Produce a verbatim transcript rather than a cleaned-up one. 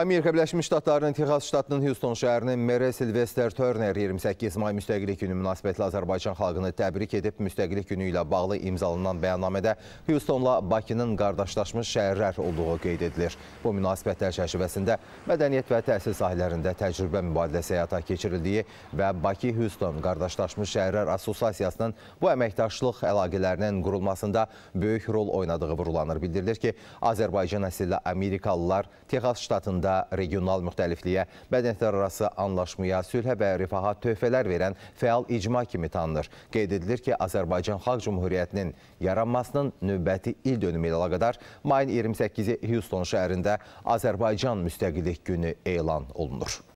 Amerika Birləşmiş Ştatlarının Texas ştatının Houston şəhərinin Mere Silvester Turner iyirmi səkkiz may müstəqillik günü münasibətlə Azərbaycan xalqını təbrik edib, müstəqillik günü ilə bağlı imzalanan bəyannamədə Houstonla Bakının qardaşlaşmış şəhərlər olduğu qeyd edilir. Bu münasibətlər çərçivəsində mədəniyyət və təhsil sahələrində təcrübə mübadiləsi həyata keçirildiyi və Bakı-Hyuston Qardaşlaşmış Şəhərlər Assosiasiyasının bu əməkdaşlıq əlaqələrinin qurulmasında böyük rol oynadığı vurulanır. Bildirilir ki, Azərbaycan əsilli Amerikalılar Texas ştatında regional müxtəlifliyə, mədəniyyətlər arası anlaşmaya, sülhə və rifaha töhfələr verən fəal icma kimi tanınır. Qeyd edilir ki, Azərbaycan Xalq Cümhuriyyətinin yaranmasının növbəti il dönümü ilə qədər mayın iyirmi səkkizi Houston şəhərində Azərbaycan Müstəqillik Günü elan olunur.